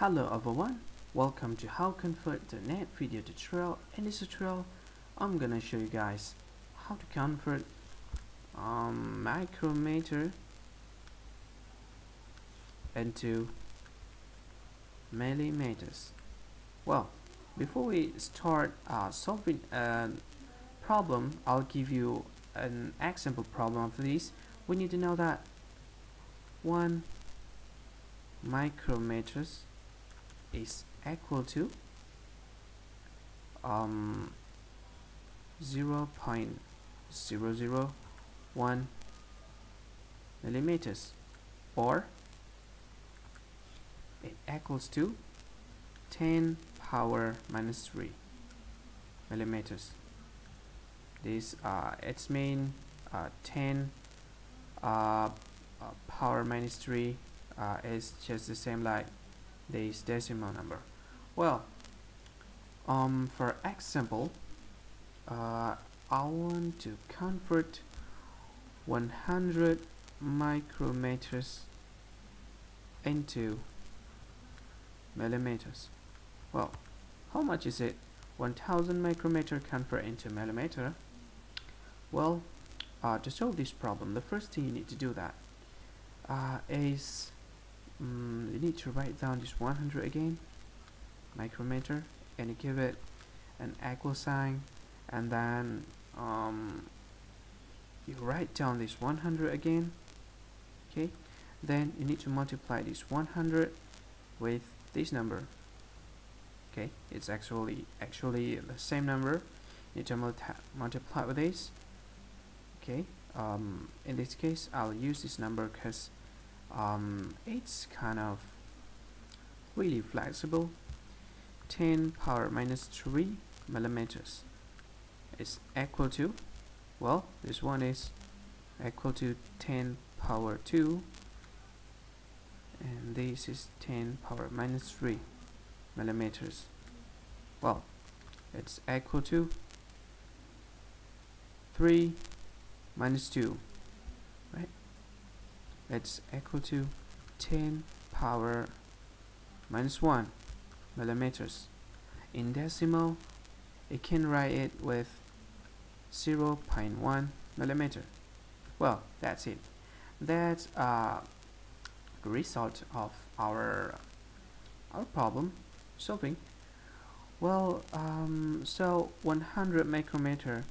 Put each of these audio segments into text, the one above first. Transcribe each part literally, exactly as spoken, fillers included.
Hello everyone, welcome to How Convert dot net video tutorial. In this tutorial I'm gonna show you guys how to convert um, micrometer into millimeters. Well, before we start uh, solving a problem, I'll give you an example problem for this. We need to know that one micrometers is equal to um, zero point zero zero one millimeters, or it equals to ten power minus three millimeters. This uh, it's mean uh, ten uh, power minus three uh, is just the same like this decimal number. Well, um, for example, uh, I want to convert one hundred micrometers into millimeters. Well, how much is it? one thousand micrometer convert into millimeter. Well, uh, to solve this problem, the first thing you need to do that uh, is um, you need to write down this one hundred again, micrometer, and you give it an equal sign, and then um, you write down this one hundred again. Okay, then you need to multiply this one hundred with this number. Okay, it's actually actually the same number. You need to multi multiply with this. Okay, um, in this case I'll use this number because um, it's kind of really flexible. Ten power minus three millimeters is equal to, well, this one is equal to ten power two, and this is ten power minus three millimeters. Well, it's equal to three minus two, right? It's equal to ten power minus one millimeters. In decimal, you can write it with zero point one millimeter. Well, that's it. That's uh, the result of our our problem solving. Well, um, so one hundred micrometer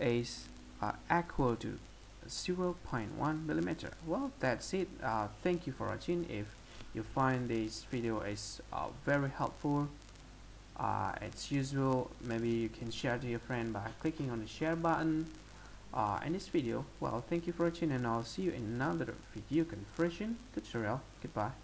is uh, equal to zero point one millimeter. Well, that's it. Uh, thank you for watching. If you find this video is uh, very helpful, uh, it's useful, maybe you can share to your friend by clicking on the share button uh, in this video. Well, thank you for watching, and I'll see you in another video conversion tutorial. Goodbye.